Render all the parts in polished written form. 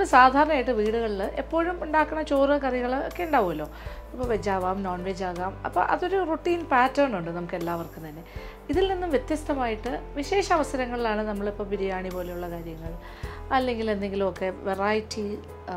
നമ്മൾ സാധാരണയായിട്ട് വീടുകളിൽ എപ്പോഴും ഉണ്ടാക്കുന്ന ചോറ് കറികൾ ഒക്കെ ഉണ്ടാവുമല്ലോ അപ്പോൾ വെജ് ആവാം നോൺ വെജ് ആകാം അപ്പോൾ അതൊരു റൊട്ടീൻ പാറ്റേൺ ഉണ്ട് നമുക്ക് എല്ലാവർക്കും തന്നെ ഇതിൽ നിന്നും വ്യത്യസ്തമായിട്ട് വിശേഷ അവസരങ്ങളിലാണ് നമ്മളിപ്പോൾ ബിരിയാണി പോലെയുള്ള കാര്യങ്ങൾ അല്ലെങ്കിൽ എന്തെങ്കിലുമൊക്കെ വെറൈറ്റി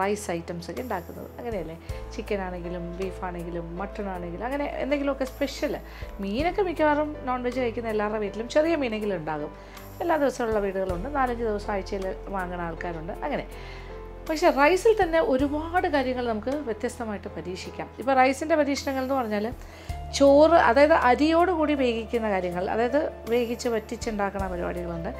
റൈസ് ഐറ്റംസ് ഒക്കെ ഉണ്ടാക്കുന്നത് അങ്ങനെയല്ലേ ചിക്കൻ ആണെങ്കിലും ബീഫാണെങ്കിലും മട്ടൺ ആണെങ്കിലും അങ്ങനെ എന്തെങ്കിലുമൊക്കെ സ്പെഷ്യൽ മീനൊക്കെ മിക്കവാറും നോൺ വെജ് കഴിക്കുന്ന എല്ലാവരുടെ വീട്ടിലും ചെറിയ മീനെങ്കിലും ഉണ്ടാകും എല്ലാ ദിവസമുള്ള വീടുകളുണ്ട് 4-5 ദിവസം ആഴ്ചയിൽ വാങ്ങുന്ന ആൾക്കാരുണ്ട് അങ്ങനെ പക്ഷേ റൈസിൽ തന്നെ ഒരുപാട് കാര്യങ്ങൾ നമുക്ക് വ്യത്യസ്തമായിട്ട് പരീക്ഷിക്കാം ഇപ്പോൾ റൈസിൻ്റെ പരീക്ഷണങ്ങൾ എന്ന് പറഞ്ഞാൽ ചോറ് അതായത് അരിയോടുകൂടി വേവിക്കുന്ന കാര്യങ്ങൾ അതായത് വേവിച്ച് വറ്റിച്ചുണ്ടാക്കുന്ന പരിപാടികളുണ്ട്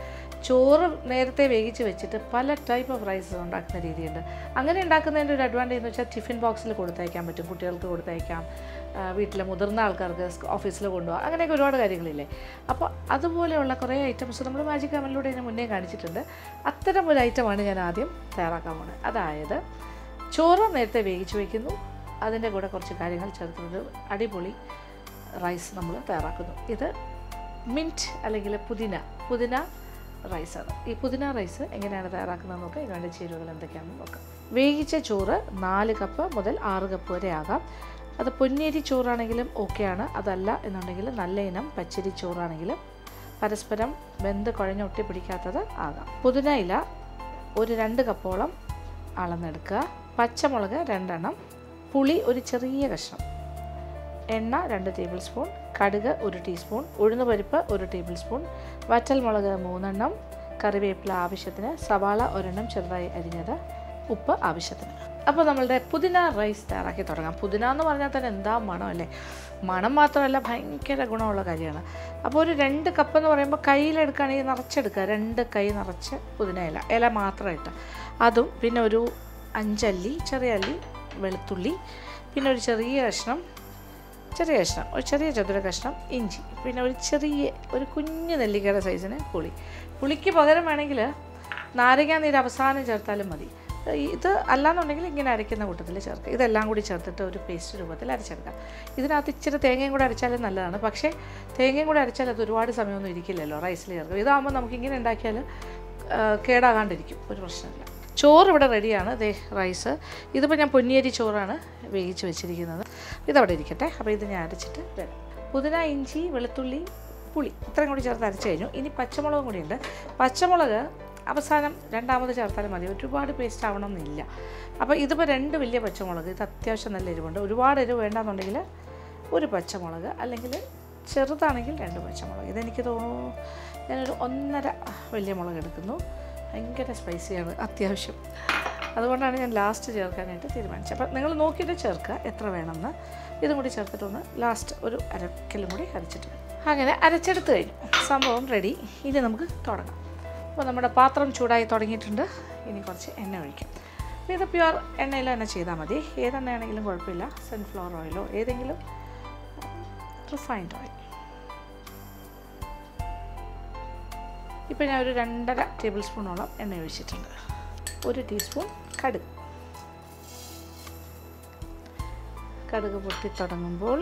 ചോറ് നേരത്തെ വേവിച്ച് വെച്ചിട്ട് പല ടൈപ്പ് ഓഫ് റൈസ് ഉണ്ടാക്കുന്ന രീതിയുണ്ട് അങ്ങനെ ഉണ്ടാക്കുന്നതിൻ്റെ ഒരു അഡ്വാൻറ്റേജ് എന്ന് വെച്ചാൽ ടിഫിൻ ബോക്സിൽ കൊടുത്തയക്കാൻ പറ്റും കുട്ടികൾക്ക് കൊടുത്തയക്കാം വീട്ടിലെ മുതിർന്ന ആൾക്കാർക്ക് ഓഫീസിൽ കൊണ്ടുപോകാം അങ്ങനെയൊക്കെ ഒരുപാട് കാര്യങ്ങളില്ലേ അപ്പോൾ അതുപോലെയുള്ള കുറേ ഐറ്റംസ് നമ്മൾ മാജിക് കമലിലൂടെ ഇതിന് മുന്നേ കാണിച്ചിട്ടുണ്ട് അത്തരം ഒരു ഐറ്റമാണ് ഞാൻ ആദ്യം തയ്യാറാക്കാൻ പോകുന്നത് അതായത് ചോറ് നേരത്തെ വേവിച്ച് വയ്ക്കുന്നു അതിൻ്റെ കൂടെ കുറച്ച് കാര്യങ്ങൾ ചേർത്തുകൊണ്ട് അടിപൊളി റൈസ് നമ്മൾ തയ്യാറാക്കുന്നു ഇത് മിൻറ്റ് അല്ലെങ്കിൽ പുതിന റൈസാണ് ഈ പുതിന റൈസ് എങ്ങനെയാണ് തയ്യാറാക്കുന്നത് നോക്കാം ഇതിൻ്റെ ചേരുവകൾ എന്തൊക്കെയാണെന്ന് നോക്കാം വേവിച്ച ചോറ് 4 കപ്പ് മുതൽ 6 കപ്പ് വരെ ആകാം അത് പൊന്നിയരി ചോറാണെങ്കിലും ഓക്കെയാണ് അതല്ല എന്നുണ്ടെങ്കിൽ നല്ല ഇനം പച്ചരി ചോറാണെങ്കിലും പരസ്പരം വെന്ത് കുഴഞ്ഞ് ഒട്ടിപ്പിടിക്കാത്തത് ആകാം പുതിന ഇല ഒരു 2 കപ്പോളം അളന്നെടുക്കുക പച്ചമുളക് 2 എണ്ണം പുളി ഒരു ചെറിയ കഷ്ണം എണ്ണ 2 ടേബിൾ സ്പൂൺ കടുക് 1 ടീസ്പൂൺ ഉഴുന്നുപരിപ്പ് 1 ടേബിൾ സ്പൂൺ വറ്റൽമുളക് 3 എണ്ണം കറിവേപ്പില ആവശ്യത്തിന് സവാള 1 എണ്ണം ചെറുതായി അരിഞ്ഞത് ഉപ്പ് ആവശ്യത്തിന് അപ്പോൾ നമ്മളുടെ പുതിന റൈസ് തയ്യാറാക്കി തുടങ്ങാം പുതിന എന്ന് പറഞ്ഞാൽ തന്നെ എന്താ മണം അല്ലേ മണം മാത്രമല്ല ഭയങ്കര ഗുണമുള്ള കാര്യമാണ് അപ്പോൾ ഒരു 2 കപ്പ് എന്ന് പറയുമ്പോൾ കയ്യിലെടുക്കുകയാണെങ്കിൽ നിറച്ചെടുക്കുക 2 കൈ നിറച്ച് പുതിന ഇല മാത്രമായിട്ട് അതും പിന്നെ ഒരു 5 അല്ലി ചെറിയ അല്ലി വെളുത്തുള്ളി പിന്നെ ഒരു ചെറിയ ചതുര കഷ്ണം ഇഞ്ചി പിന്നെ ഒരു കുഞ്ഞ് നെല്ലിക്കയുടെ സൈസിന് പുളിക്ക് പകരം വേണമെങ്കിൽ നാരങ്ങ നീര് അവസാനം ചേർത്താലും മതി ഇത് അല്ലാന്നുണ്ടെങ്കിൽ ഇങ്ങനെ അരയ്ക്കുന്ന കൂട്ടത്തിൽ ചേർക്കുക ഇതെല്ലാം കൂടി ചേർത്തിട്ട് ഒരു പേസ്റ്റ് രൂപത്തിൽ അരച്ചെടുക്കുക ഇതിനകത്ത് ഇച്ചിരി തേങ്ങയും കൂടി അരച്ചാലും നല്ലതാണ് പക്ഷേ തേങ്ങയും കൂടി അരച്ചാൽ അത് ഒരുപാട് സമയമൊന്നും ഇരിക്കില്ലല്ലോ റൈസിൽ ചേർക്കുക ഇതാകുമ്പോൾ നമുക്കിങ്ങനെ ഉണ്ടാക്കിയാൽ കേടാകാണ്ടിരിക്കും ഒരു പ്രശ്നമില്ല ചോറ് ഇവിടെ റെഡിയാണ് ദേ റൈസ് ഇതിപ്പോൾ ഞാൻ പൊന്നിയരി ചോറാണ് വേവിച്ച് വെച്ചിരിക്കുന്നത് ഇതവിടെ ഇരിക്കട്ടെ അപ്പോൾ ഇത് ഞാൻ അരച്ചിട്ട് വരാം പുതിന ഇഞ്ചി വെളുത്തുള്ളി പുളി ഇത്രയും കൂടി ചേർത്ത് അരച്ച് കഴിഞ്ഞു ഇനി പച്ചമുളകും കൂടിയുണ്ട് പച്ചമുളക് അവസാനം രണ്ടാമത് ചേർത്താലും മതി ഒരുപാട് പേസ്റ്റ് ആവണമെന്നില്ല അപ്പോൾ ഇതിപ്പോൾ 2 വലിയ പച്ചമുളക് ഇത് അത്യാവശ്യം നല്ല എരിവുണ്ട് ഒരുപാട് എരിവ് വേണ്ടാന്നുണ്ടെങ്കിൽ 1 പച്ചമുളക് അല്ലെങ്കിൽ ചെറുതാണെങ്കിൽ 2 പച്ചമുളക് ഇതെനിക്ക് തോന്നുന്നു ഞാനൊരു 1.5 വലിയ മുളക് എടുക്കുന്നു ഭയങ്കര സ്പൈസിയാണ് അത്യാവശ്യം അതുകൊണ്ടാണ് ഞാൻ ലാസ്റ്റ് ചേർക്കാനായിട്ട് തീരുമാനിച്ചത് അപ്പം നിങ്ങൾ നോക്കിയിട്ട് ചേർക്കുക എത്ര വേണമെന്ന് ഇതും കൂടി ചേർത്തിട്ടൊന്ന് ലാസ്റ്റ് ഒരു അരക്കലും കൂടി അരച്ചിട്ട് അങ്ങനെ അരച്ചെടുത്ത് കഴിഞ്ഞു സംഭവം റെഡി ഇനി നമുക്ക് തുടങ്ങാം അപ്പോൾ നമ്മുടെ പാത്രം ചൂടായി തുടങ്ങിയിട്ടുണ്ട് ഇനി കുറച്ച് എണ്ണ ഒഴിക്കാം ഇത് പ്യുവർ എണ്ണയിൽ തന്നെ ചെയ്താൽ മതി ഏതെണ്ണയാണെങ്കിലും കുഴപ്പമില്ല സൺഫ്ലവർ ഓയിലോ ഏതെങ്കിലും റിഫൈൻഡ് ഓയിൽ ഇപ്പോൾ ഞാൻ ഒരു 2.5 ടേബിൾ സ്പൂണോളം എണ്ണ ഒഴിച്ചിട്ടുണ്ട് 1 ടീസ്പൂൺ കടുക് പൊട്ടി തുടങ്ങുമ്പോൾ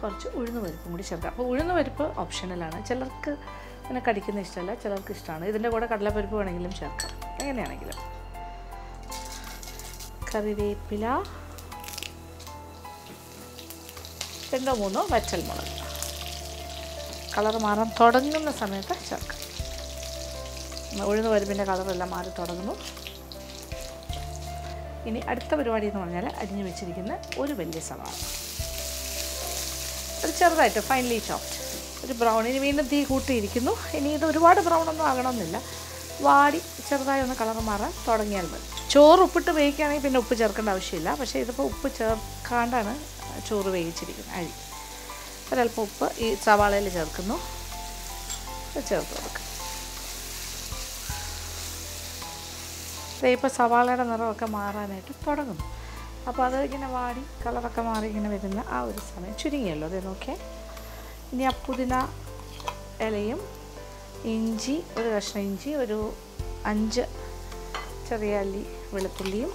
കുറച്ച് ഉഴുന്നുപരിപ്പും കൂടി ചേർക്കാം അപ്പോൾ ഉഴുന്നുപരിപ്പ് ഓപ്ഷണലാണ് ചിലർക്ക് ഇങ്ങനെ കടിക്കുന്ന ഇഷ്ടമല്ല ചിലർക്ക് ഇഷ്ടമാണ് ഇതിൻ്റെ കൂടെ കടലപ്പരിപ്പ് വേണമെങ്കിലും ചേർക്കാം എങ്ങനെയാണെങ്കിലും കറിവേപ്പില 2-3 വറ്റൽമുളക് കളർ മാറാൻ തുടങ്ങുന്ന സമയത്ത് ചേർക്കാം ഉഴുന്ന് പരിപ്പിൻ്റെ കളറെല്ലാം മാറി തുടങ്ങുന്നു ഇനി അടുത്ത പരിപാടി എന്ന് പറഞ്ഞാൽ അരിഞ്ഞു വെച്ചിരിക്കുന്ന 1 വലിയ സവാള അത് ചെറുതായിട്ട് ഫൈൻലി ചോപ്ഡ് ഒരു ബ്രൗൺ ഇനി വീണ്ടും തീ കൂട്ടിയിരിക്കുന്നു ഇനി ഇത് ഒരുപാട് ബ്രൗണൊന്നും ആകണമെന്നില്ല വാടി ചെറുതായി ഒന്ന് കളർ മാറാൻ തുടങ്ങിയാൽ മതി ചോറ് ഉപ്പിട്ട് വേവിക്കുകയാണെങ്കിൽ പിന്നെ ഉപ്പ് ചേർക്കേണ്ട ആവശ്യമില്ല പക്ഷേ ഇതിപ്പോൾ ഉപ്പ് ചേർക്കാണ്ടാണ് ചോറ് വേവിച്ചിരിക്കുന്നത് അരി ഒരൽപ്പം ഉപ്പ് ഈ സവാളയിൽ ചേർക്കുന്നു ചേർത്ത് കൊടുക്കുക ഇപ്പോൾ സവാളയുടെ നിറമൊക്കെ മാറാനായിട്ട് തുടങ്ങുന്നു അപ്പോൾ അത് ഇങ്ങനെ വാടി കളറൊക്കെ മാറി ഇങ്ങനെ വരുന്ന ആ ഒരു സമയം ചുരുങ്ങിയല്ലോ അത് നോക്കിയാൽ ഇനി ആ പുതിന ഇലയും ഇഞ്ചി ഒരു കഷ്ണം ഇഞ്ചി ഒരു 5 ചെറിയ അല്ലി വെളുത്തുള്ളിയും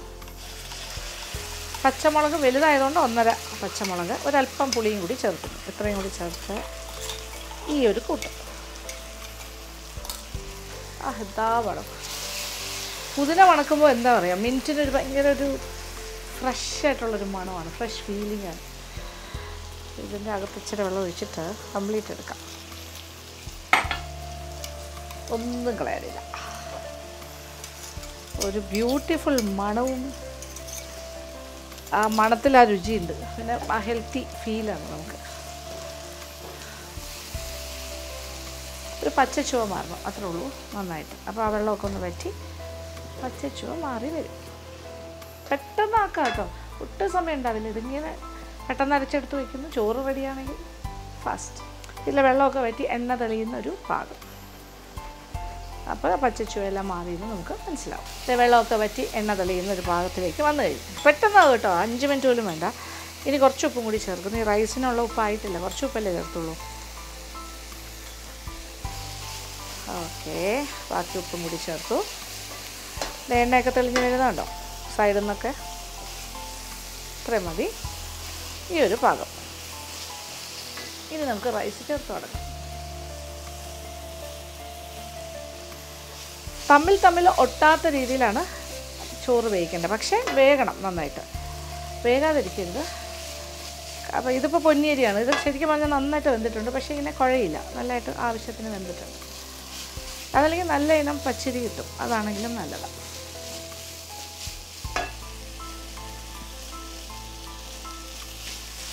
പച്ചമുളക് വലുതായതുകൊണ്ട് 1.5 പച്ചമുളക് ഒരൽപ്പം പുളിയും കൂടി ചേർക്കുന്നു ഇത്രയും കൂടി ചേർത്ത് ഈ ഒരു കൂട്ട് ആ ഇതാ വളം പുതിന മണക്കുമ്പോൾ എന്താ പറയുക, മിൻറ്റിനൊരു ഭയങ്കര ഒരു ഫ്രഷായിട്ടുള്ളൊരു മണമാണ്, ഫ്രഷ് ഫീലിംഗാണ്. ഇതിൻ്റെ അകത്തിച്ചിരി വെള്ളം ഒഴിച്ചിട്ട് കംപ്ലീറ്റ് എടുക്കാം, ഒന്നും കളയാറില്ല. ഒരു ബ്യൂട്ടിഫുൾ മണവും, ആ മണത്തിൽ ആ രുചിയുണ്ട്, പിന്നെ ആ ഹെൽത്തി ഫീലാണ്. നമുക്ക് ഒരു പച്ചച്ചുവ മാറണം, അത്രേ ഉള്ളൂ നന്നായിട്ട്. അപ്പോൾ ആ വെള്ളമൊക്കെ ഒന്ന് വറ്റി പച്ചച്ചുവ മാറി വരും. പെട്ടെന്നാക്കാം കേട്ടോ, ഒട്ടും സമയം ഉണ്ടാവില്ല. ഇതിങ്ങനെ പെട്ടെന്ന് അരച്ചെടുത്ത് വയ്ക്കുന്നു. ചോറ് റെഡിയാണെങ്കിൽ ഫാസ്റ്റ്. ഇതിൽ വെള്ളമൊക്കെ വറ്റി എണ്ണ തെളിയുന്നൊരു പാകം. അപ്പോൾ പച്ചച്ചുവയെല്ലാം മാറിയെന്ന് നമുക്ക് മനസ്സിലാവും. വെള്ളമൊക്കെ വറ്റി എണ്ണ തെളിയുന്ന ഒരു പാകത്തിലേക്ക് വന്നു കഴിഞ്ഞു. പെട്ടെന്നാണ് കേട്ടോ, 5 മിനിറ്റ് പോലും വേണ്ട. ഇനി കുറച്ച് ഉപ്പും കൂടി ചേർക്കുന്നു. ഈ റൈസിനുള്ള ഉപ്പായിട്ടില്ല, കുറച്ച് ഉപ്പല്ലേ ചേർത്തുള്ളൂ. ഓക്കെ, ബാക്കി ഉപ്പും കൂടി ചേർത്തു. എണ്ണയൊക്കെ തെളിഞ്ഞ് വരുന്നുണ്ടോ സൈഡിൽ നിന്നൊക്കെ? ഇത്രയും മതി ഈ ഒരു പാകം. ഇനി നമുക്ക് റൈസ് ചേർത്ത് തുടങ്ങാം. തമ്മിൽ തമ്മിൽ ഒട്ടാത്ത രീതിയിലാണ് ചോറ് വേവിക്കേണ്ടത്, പക്ഷേ വേകണം നന്നായിട്ട്, വേകാതിരിക്കരുത്. അപ്പോൾ ഇതിപ്പോൾ പൊന്നിയരിയാണ്, ഇത് ശരിക്കും പറഞ്ഞാൽ നന്നായിട്ട് വെന്തിട്ടുണ്ട്, പക്ഷേ ഇങ്ങനെ കുഴയില്ല, നല്ലതായിട്ട് ആവശ്യത്തിന് വെന്തിട്ടുണ്ട്. അതല്ലെങ്കിൽ നല്ല ഇനം പച്ചരി കിട്ടും, അതാണെങ്കിലും നല്ലതാണ്.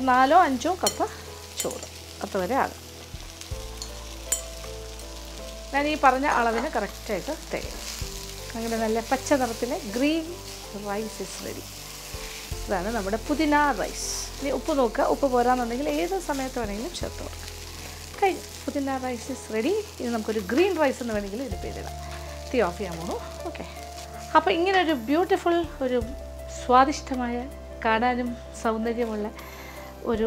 അപ്പോൾ 4 or 5 കപ്പ് ചോറ് അതുവരെ ആകും. ഞാൻ ഈ പറഞ്ഞ അളവിന് കറക്റ്റായിട്ട് തേങ്ങ. അങ്ങനെ നല്ല പച്ച നിറത്തിലെ ഗ്രീൻ റൈസ് ഇസ് റെഡി. ഇതാണ് നമ്മുടെ പുതിന റൈസ്. ഇനി ഉപ്പ് നോക്കുക, ഉപ്പ് പോരാന്നുണ്ടെങ്കിൽ ഏത് സമയത്ത് വേണമെങ്കിലും ചേർത്ത് കൊടുക്കാം. കഴിഞ്ഞു, പുതിന റൈസ് ഇസ് റെഡി. ഇനി നമുക്കൊരു ഗ്രീൻ റൈസ് എന്ന് വേണമെങ്കിൽ ഇത് പേരിടാം. തീ ഓഫ് ചെയ്യാൻ പോകുന്നു. ഓക്കെ, അപ്പോൾ ഇങ്ങനെ ഒരു ബ്യൂട്ടിഫുൾ, ഒരു സ്വാദിഷ്ടമായ, കാണാനും സൗന്ദര്യമുള്ള ഒരു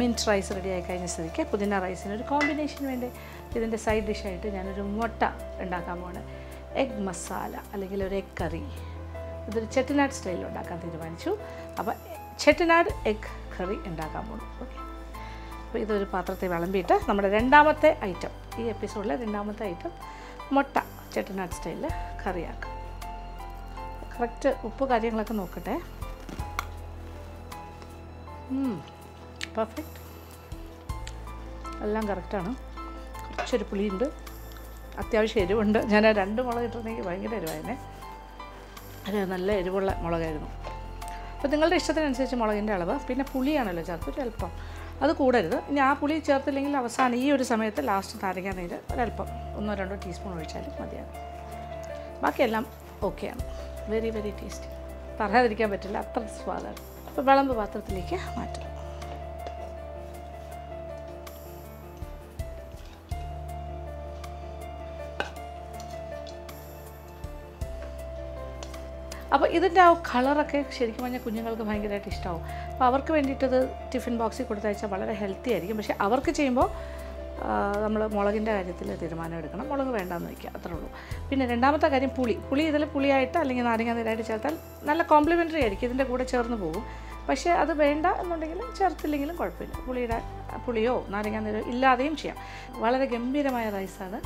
മിൻറ്റ് റൈസ് റെഡിയായി കഴിഞ്ഞ സ്ഥിതിക്ക് പുതിന റൈസിനൊരു കോമ്പിനേഷൻ വേണ്ടി ഇതിൻ്റെ സൈഡ് ഡിഷായിട്ട് ഞാനൊരു മുട്ട ഉണ്ടാക്കാൻ പോകണം. എഗ് മസാല അല്ലെങ്കിൽ ഒരു എഗ് കറി, ഇതൊരു ചെട്ടിനാട് സ്റ്റൈലിൽ ഉണ്ടാക്കാൻ തീരുമാനിച്ചു. അപ്പോൾ ചെട്ടിനാട് എഗ് കറി ഉണ്ടാക്കാൻ പോകണം. ഓക്കെ, അപ്പോൾ ഇതൊരു പാത്രത്തിൽ വിളമ്പിയിട്ട് നമ്മുടെ രണ്ടാമത്തെ ഐറ്റം, ഈ എപ്പിസോഡിലെ രണ്ടാമത്തെ ഐറ്റം മുട്ട ചെട്ടിനാട് സ്റ്റൈലിൽ കറിയാക്കാം. കറക്റ്റ് ഉപ്പ് കാര്യങ്ങളൊക്കെ നോക്കട്ടെ. പെർഫെക്റ്റ്, എല്ലാം കറക്റ്റാണ്. കുറച്ചൊരു പുളിയുണ്ട്, അത്യാവശ്യം എരിവുണ്ട്. ഞാൻ 2 മുളക് ഇട്ടിരുന്നെങ്കിൽ ഭയങ്കര എരിവായിരുന്നേ. അത് നല്ല എരിവുള്ള മുളകായിരുന്നു. അപ്പോൾ നിങ്ങളുടെ ഇഷ്ടത്തിനനുസരിച്ച് മുളകിൻ്റെ അളവ്. പിന്നെ പുളിയാണല്ലോ ചേർത്ത്, ഒരല്പം, അത് കൂടരുത്. ഇനി ആ പുളി ചേർത്തില്ലെങ്കിൽ അവസാനം ഈ ഒരു സമയത്ത് ലാസ്റ്റ് നാരങ്ങ നീര് ഒരല്പം, 1 or 2 ടീസ്പൂൺ ഒഴിച്ചാലും മതിയാണ്. ബാക്കിയെല്ലാം ഓക്കെയാണ്. വെരി വെരി ടേസ്റ്റി, പറയാതിരിക്കാൻ പറ്റില്ല, അത്ര സ്വാദാണ്. അപ്പോൾ വിളമ്പ് പാത്രത്തിലേക്ക് മാറ്റാം. അപ്പോൾ ഇതിൻ്റെ ആ കളറൊക്കെ ശരിക്കും പറഞ്ഞാൽ കുഞ്ഞുങ്ങൾക്ക് ഭയങ്കരമായിട്ട് ഇഷ്ടമാവും. അപ്പോൾ അവർക്ക് വേണ്ടിയിട്ടത് ടിഫിൻ ബോക്സിൽ കൊടുത്തയച്ചാൽ വളരെ ഹെൽത്തി ആയിരിക്കും. പക്ഷേ അവർക്ക് ചെയ്യുമ്പോൾ നമ്മൾ മുളകിൻ്റെ കാര്യത്തിൽ തീരുമാനം എടുക്കണം. മുളക് വേണ്ടാന്ന് വയ്ക്കുക, അത്രേ ഉള്ളൂ. പിന്നെ രണ്ടാമത്തെ കാര്യം പുളി. പുളി ഇതിൽ പുളിയായിട്ട് അല്ലെങ്കിൽ നാരങ്ങ നീരായിട്ട് ചേർത്താൽ നല്ല കോംപ്ലിമെൻ്ററി ആയിരിക്കും, ഇതിൻ്റെ കൂടെ ചേർന്ന് പോകും. പക്ഷേ അത് വേണ്ട എന്നുണ്ടെങ്കിൽ ചേർത്തില്ലെങ്കിലും കുഴപ്പമില്ല. പുളിയോ നാരങ്ങ നീരോ ഇല്ലാതെയും ചെയ്യാം. വളരെ ഗംഭീരമായ റൈസാണ്.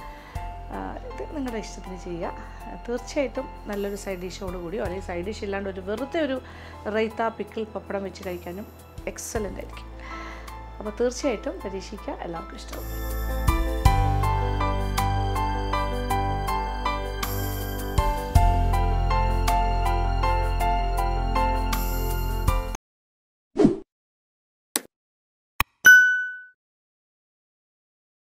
ഇത് നിങ്ങളുടെ ഇഷ്ടത്തിന് ചെയ്യുക. തീർച്ചയായിട്ടും നല്ലൊരു സൈഡ് ഡിഷോട് കൂടിയോ അല്ലെങ്കിൽ സൈഡ് ഡിഷ് ഇല്ലാണ്ട് ഒരു വെറുതെ ഒരു റൈത്ത, പിക്കിൾ, പപ്പടം വെച്ച് കഴിക്കാനും എക്സലൻ്റ് ആയിരിക്കും. അപ്പോൾ തീർച്ചയായിട്ടും പരീക്ഷിക്കുക, എല്ലാവർക്കും ഇഷ്ടമാവും.